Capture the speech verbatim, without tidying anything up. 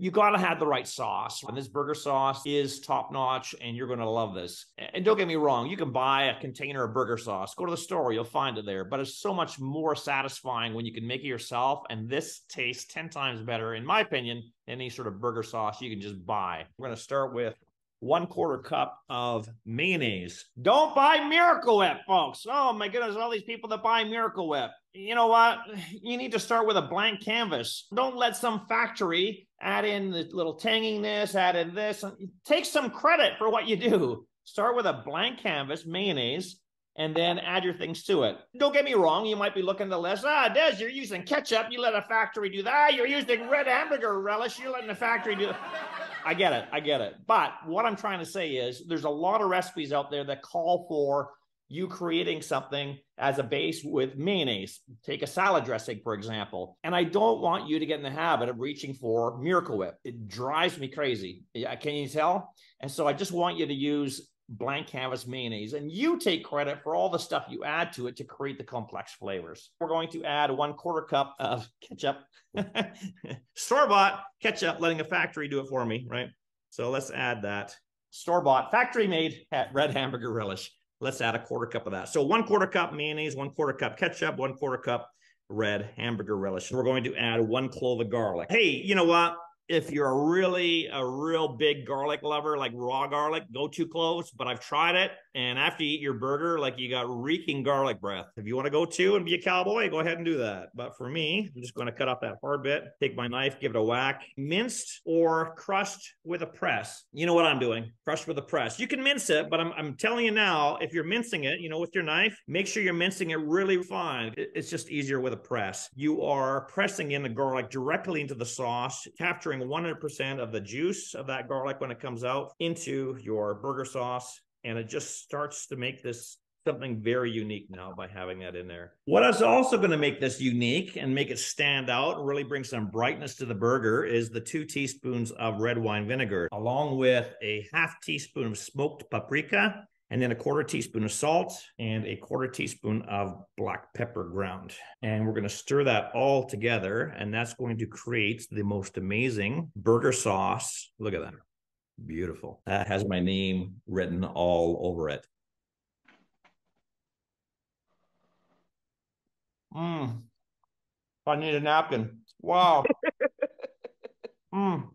you got to have the right sauce. And this burger sauce is top notch, and you're going to love this. And don't get me wrong, you can buy a container of burger sauce. Go to the store, you'll find it there. But it's so much more satisfying when you can make it yourself. And this tastes ten times better, in my opinion, than any sort of burger sauce you can just buy. We're going to start with one quarter cup of mayonnaise. Don't buy Miracle Whip, folks. Oh my goodness, all these people that buy Miracle Whip. You know what? You need to start with a blank canvas. Don't let some factory add in the little tanginess, add in this. Take some credit for what you do. Start with a blank canvas, mayonnaise, and then add your things to it. Don't get me wrong. You might be looking at the list. Ah, Des, you're using ketchup. You let a factory do that. You're using red hamburger relish. You're letting a factory do that. I get it. I get it. But what I'm trying to say is there's a lot of recipes out there that call for you creating something as a base with mayonnaise. Take a salad dressing, for example. And I don't want you to get in the habit of reaching for Miracle Whip. It drives me crazy. Can you tell? And so I just want you to use blank canvas mayonnaise, and you take credit for all the stuff you add to it to create the complex flavors. We're going to add one quarter cup of ketchup, store-bought ketchup, letting a factory do it for me, right? So let's add that store-bought factory-made red hamburger relish. Let's add a quarter cup of that. So one quarter cup mayonnaise, one quarter cup ketchup, one quarter cup red hamburger relish. We're going to add one clove of garlic. Hey, you know what? If you're a really, a real big garlic lover, like raw garlic, go two cloves, but I've tried it. And after you eat your burger, like you got reeking garlic breath. If you want to go two and be a cowboy, go ahead and do that. But for me, I'm just going to cut off that hard bit, take my knife, give it a whack, minced or crushed with a press. You know what I'm doing, crushed with a press. You can mince it, but I'm, I'm telling you now, if you're mincing it, you know, with your knife, make sure you're mincing it really fine. It, it's just easier with a press. You are pressing in the garlic directly into the sauce, capturing one hundred percent of the juice of that garlic when it comes out into your burger sauce. And it just starts to make this something very unique now by having that in there. What is also going to make this unique and make it stand out and really bring some brightness to the burger is the two teaspoons of red wine vinegar, along with a half teaspoon of smoked paprika, and then a quarter teaspoon of salt and a quarter teaspoon of black pepper ground. And we're gonna stir that all together, and that's going to create the most amazing burger sauce. Look at that, beautiful. That has my name written all over it. Mmm, I need a napkin, wow. Mmm.